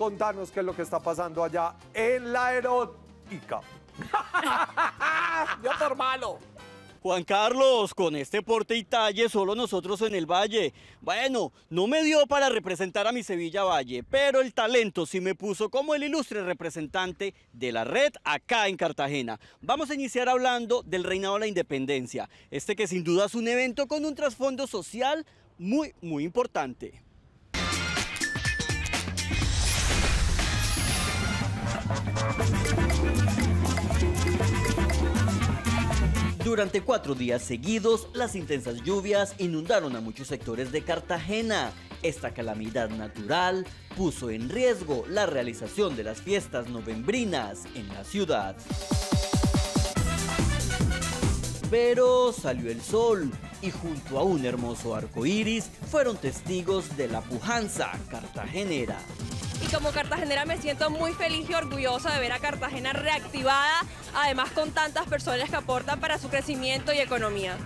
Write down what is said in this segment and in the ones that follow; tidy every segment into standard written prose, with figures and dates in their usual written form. contarnos qué es lo que está pasando allá en la erótica. Yo por malo. Juan Carlos, con este porte y talle solo nosotros en el Valle. Bueno, no me dio para representar a mi Sevilla Valle, pero el talento sí me puso como el ilustre representante de la red acá en Cartagena. Vamos a iniciar hablando del Reinado de la Independencia, este que sin duda es un evento con un trasfondo social muy importante. Durante 4 días seguidos, las intensas lluvias inundaron a muchos sectores de Cartagena. Esta calamidad natural puso en riesgo la realización de las fiestas novembrinas en la ciudad. Pero salió el sol y junto a un hermoso arco iris fueron testigos de la pujanza cartagenera. Y como cartagenera me siento muy feliz y orgullosa de ver a Cartagena reactivada, además con tantas personas que aportan para su crecimiento y economía.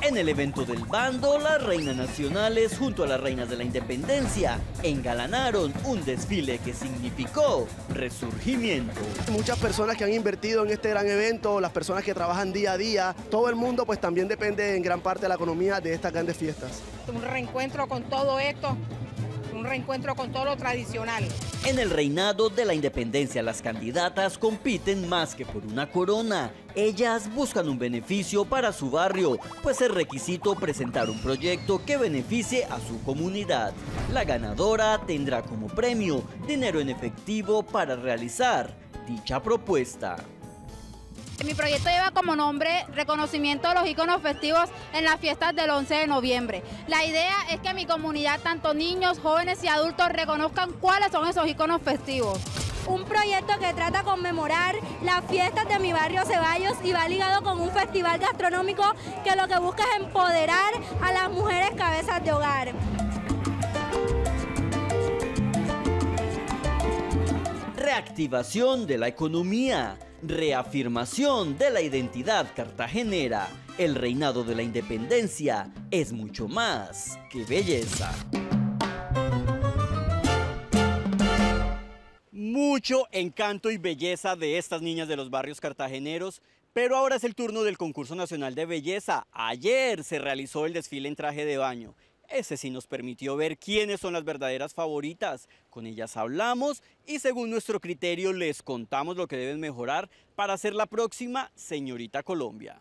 En el evento del bando, las reinas nacionales junto a las reinas de la independencia engalanaron un desfile que significó resurgimiento. Muchas personas que han invertido en este gran evento, las personas que trabajan día a día, todo el mundo pues también depende en gran parte de la economía de estas grandes fiestas. Un reencuentro con todo esto. Un reencuentro con todo lo tradicional. En el Reinado de la Independencia, las candidatas compiten más que por una corona. Ellas buscan un beneficio para su barrio, pues es requisito presentar un proyecto que beneficie a su comunidad. La ganadora tendrá como premio dinero en efectivo para realizar dicha propuesta. Mi proyecto lleva como nombre reconocimiento a los íconos festivos en las fiestas del 11 de noviembre. La idea es que mi comunidad, tanto niños, jóvenes y adultos, reconozcan cuáles son esos íconos festivos. Un proyecto que trata de conmemorar las fiestas de mi barrio Ceballos y va ligado con un festival gastronómico que lo que busca es empoderar a las mujeres cabezas de hogar. Reactivación de la economía. Reafirmación de la identidad cartagenera. El Reinado de la Independencia es mucho más que belleza. Mucho encanto y belleza de estas niñas de los barrios cartageneros, pero ahora es el turno del Concurso Nacional de Belleza. Ayer se realizó el desfile en traje de baño. Ese sí nos permitió ver quiénes son las verdaderas favoritas. Con ellas hablamos y según nuestro criterio les contamos lo que deben mejorar para ser la próxima señorita Colombia.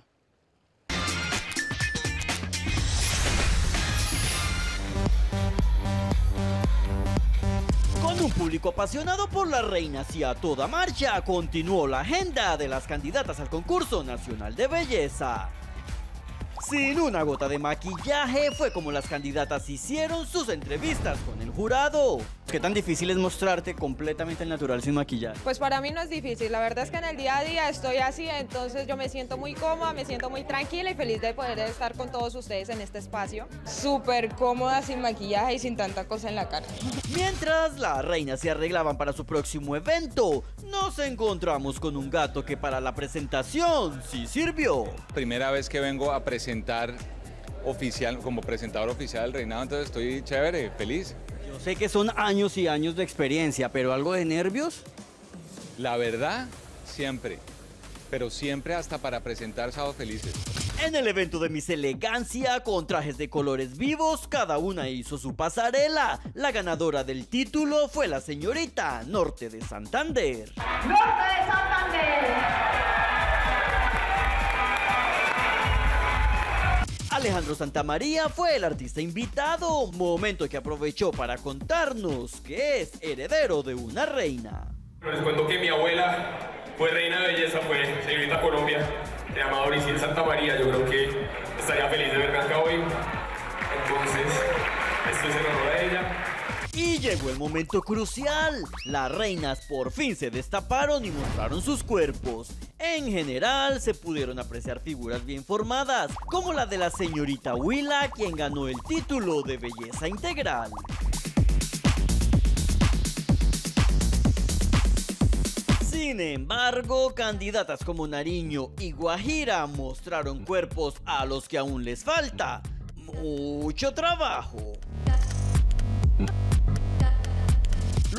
Con un público apasionado por las reinas y a toda marcha, continuó la agenda de las candidatas al Concurso Nacional de Belleza. Sin una gota de maquillaje fue como las candidatas hicieron sus entrevistas con el jurado. ¿Qué tan difícil es mostrarte completamente al natural sin maquillaje? Pues para mí no es difícil, la verdad es que en el día a día estoy así, entonces yo me siento muy cómoda, me siento muy tranquila y feliz de poder estar con todos ustedes en este espacio. Súper cómoda, sin maquillaje y sin tanta cosa en la cara. Mientras las reinas se arreglaban para su próximo evento, nos encontramos con un gato que para la presentación sí sirvió. Primera vez que vengo a presentar oficial, como presentador oficial del Reinado, entonces estoy chévere, feliz. Yo sé que son años y años de experiencia, pero ¿algo de nervios? La verdad, siempre, pero siempre hasta para presentar sábados felices. En el evento de Miss Elegancia, con trajes de colores vivos, cada una hizo su pasarela. La ganadora del título fue la señorita Norte de Santander. ¡Norte de Santander! Alejandro Santa María fue el artista invitado, momento que aprovechó para contarnos que es heredero de una reina. Les cuento que mi abuela fue reina de belleza, fue señorita Colombia, se llamaba Oricien Santa María. Yo creo que estaría feliz de verme acá hoy, entonces esto es en honor a ella. Y llegó el momento crucial. Las reinas por fin se destaparon y mostraron sus cuerpos. En general, se pudieron apreciar figuras bien formadas, como la de la señorita Huila, quien ganó el título de belleza integral. Sin embargo, candidatas como Nariño y Guajira mostraron cuerpos a los que aún les falta mucho trabajo.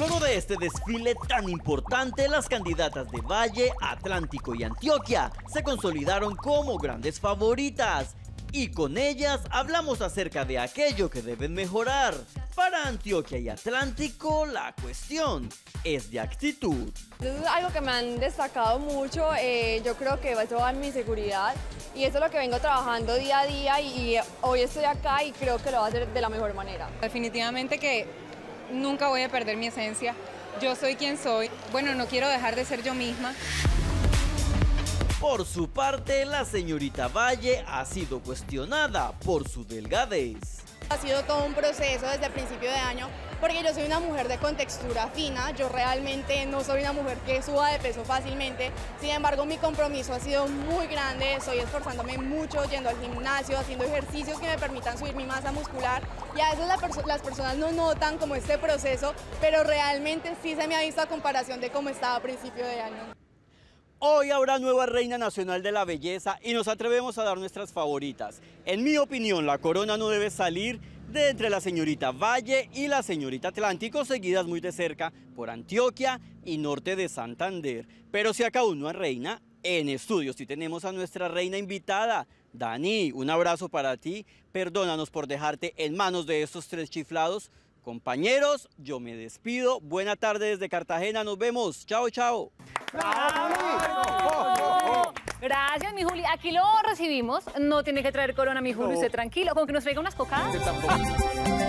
cono de este desfile tan importante, las candidatas de Valle, Atlántico y Antioquia se consolidaron como grandes favoritas. Y con ellas hablamos acerca de aquello que deben mejorar. Para Antioquia y Atlántico, la cuestión es de actitud. Eso es algo que me han destacado mucho, yo creo que eso va en mi seguridad y eso es lo que vengo trabajando día a día y hoy estoy acá y creo que lo voy a hacer de la mejor manera. Definitivamente que nunca voy a perder mi esencia, yo soy quien soy, bueno, no quiero dejar de ser yo misma. Por su parte, la señorita Valle ha sido cuestionada por su delgadez. Ha sido todo un proceso desde el principio de año, porque yo soy una mujer de contextura fina, yo realmente no soy una mujer que suba de peso fácilmente, sin embargo mi compromiso ha sido muy grande, estoy esforzándome mucho, yendo al gimnasio, haciendo ejercicios que me permitan subir mi masa muscular, y a veces las personas no notan como este proceso, pero realmente sí se me ha visto a comparación de cómo estaba a principio de año. Hoy habrá nueva reina nacional de la belleza y nos atrevemos a dar nuestras favoritas. En mi opinión, la corona no debe salir de entre la señorita Valle y la señorita Atlántico, seguidas muy de cerca por Antioquia y Norte de Santander. Pero si acá aún no hay reina, en estudios sí tenemos a nuestra reina invitada. Dani, un abrazo para ti. Perdónanos por dejarte en manos de estos tres chiflados. Compañeros, yo me despido. Buena tarde desde Cartagena. Nos vemos. Chao, chao. ¡Bravo! Gracias, mi Juli. Aquí lo recibimos. No tiene que traer corona, mi Juli. Usted tranquilo, con que nos traiga unas cocadas.